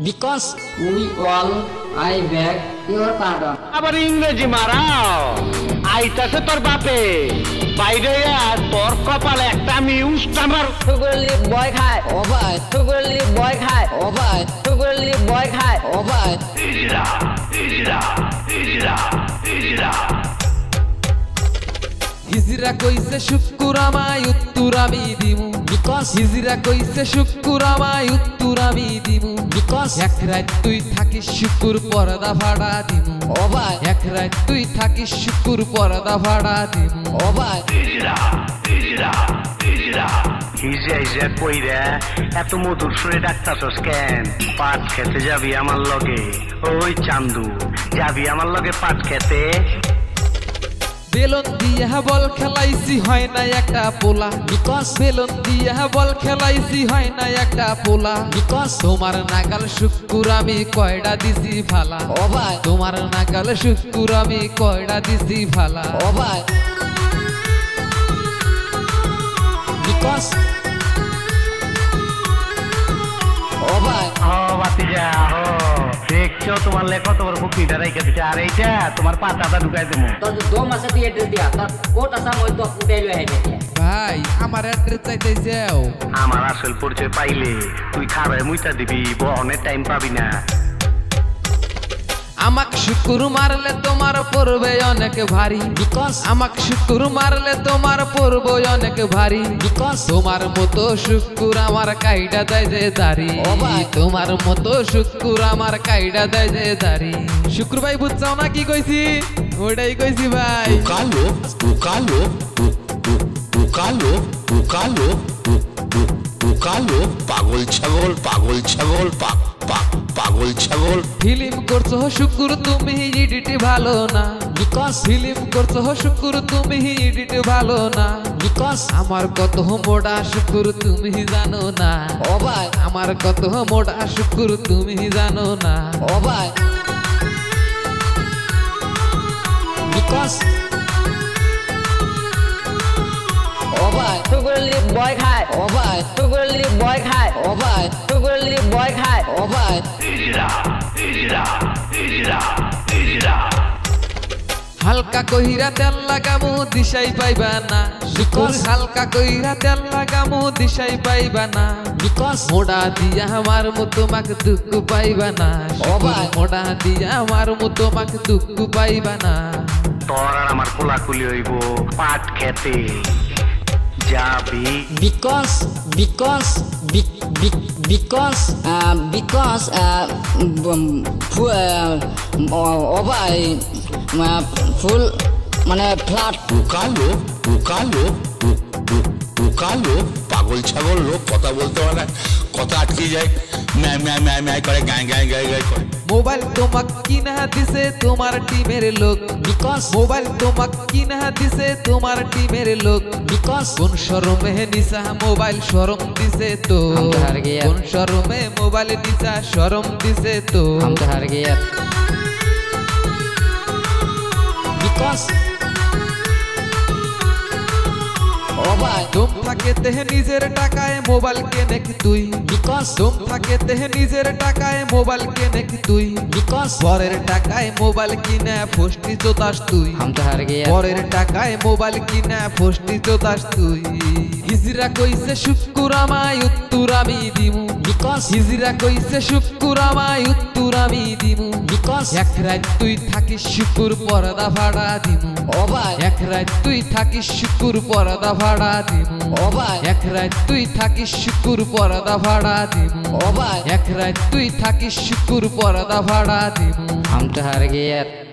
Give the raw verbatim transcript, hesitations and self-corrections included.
Because we all, I beg your pardon. Abar ingreji marao. Aitase tor bape. Baire ar tor kopale ekta muse tamar. Tugoli boy khai. Oh boy. Tugoli boy khai. Oh boy. Tugoli boy khai. Oh boy. Ijra, ijra, ijra, ijra. Hizira koise shukurama yutturami dimu. Because hizira koise shukurama yutturami dimu. Because ek raat tui thakish shukur porda phada dimu. Oh boy. Ek raat tui thakish shukur porda phada dimu. Oh boy. Hizira, hizira, hizira. Hizira hizira koira. Eto modur shore daktaso scan. Paat khete jabi amar loge. Oi chandu. Jabi amar loge paat khete. Belon diya ball khelaisi hoy na ekta pola because belon diya ball khelaisi hoy na ekta pola because tomar nagal shukkur ami koyda disi bhala o bhai tomar nagal shukkur ami koyda disi bhala o bhai because o bhai o batija ho দেখছো তোমার লেখা তোমার বুকিটা রাইখা দিছে আর এইটা তোমার পাতাটা ঢুকাই দেবো তো দু মাসে তুই এড্রেস দিয়া তোর কোট আসাম ওই তো পেইলো হে ভাই আমার এড্রেস চাইতেই যাও আমার আসল পরিচয় পাইলে তুই খারে মুইটা দিবি বহনের টাইম পাবি না আমাক শুকুর মারলে তোমার পড়বে অনেক ভারী বিকজ আমাক শুকুর মারলে তোমার পড়বে অনেক ভারী বিকজ তোমার মতো শুকুর আমার কাইডা দেয় যে দাড়ি তোমার মতো শুকুর আমার কাইডা দেয় যে দাড়ি শুকুর ভাই বুঝছাও না কি কইছি ওইটাই কইছি ভাই কালো কালো কালো কালো কালো পাগল ছাগল পাগল ছাগল পাক পাক পাগল ছাগল ফিল্ম করছো শুকুর তুমি এডিট ভালো না বিকজ ফিল্ম করছো শুকুর তুমি এডিট ভালো না বিকজ আমার কত মোটা শুকুর তুমি জানো না ও ভাই আমার কত মোটা শুকুর তুমি জানো না ও ভাই because Tugurli boy khai, oh boy. Tugurli boy khai, oh boy. Tugurli boy khai, oh boy. Hijra, hijra, hijra, hijra. Halka kohira tel lagamu dishai paibana. Because halka kohira tel lagamu dishai paibana. Because moda diya amar moto mak dukh paibana. Oh boy. Moda diya amar moto mak dukh paibana. Tora amar kula kuli hoibo pat khete. Because, because, be, be, because, uh, because, uh, full, uh, over, uh, full, mane flat. Ukalo, ukalo, ukalo. Pagol chagol log kotha bolte wala, kotha atki jay. मैं मैं मैं मैं करे गाय गाय गाय गाय करे mobile तो मक्की ना दिसे तुम्हारा टी मेरे लोग बिकॉज़ मोबाइल तो मक्की ना दिसे तुम्हारा टी मेरे लोग बिकॉज़ कौन शोरूम है निशा मोबाइल शोरूम दिसे तो हम तो हार गए कौन शोरूम है मोबाइल निशा शोरूम दिसे तो हम तो हार गए बिकॉज़ तुम थकेते हैं निजेर टाकाए मोबाइल के नेक तुई बिकॉज़ तुम थकेते हैं निजेर टाकाए मोबाइल के नेक तुई बिकॉज़ बरेर टाकाए मोबाइल की ना फोस्टी जोदास तुई हम तो हार गए बरेर टाकाए मोबाइल की ना फोस्टी जोदास तुई हिजरा कोइसे शुक्रामा युत्तुरामी दिमु बिकॉज़ हिजरा कोइसे शुक्रामा युत्तुरामी दिमु बिकॉज़ एक रात तुई থাকিস শুকুর পরদা ভাড়া দিমু ও ভাই এক রাত তুই থাকিস শুকুর পরদা ভাড়া দিমু ও ভাই এক রাত তুই থাকিস শুকুর পরদা ভাড়া দিমু ও ভাই এক রাত তুই থাকিস শুকুর পরদা ভাড়া দিমু হাম তো হার গিয়ে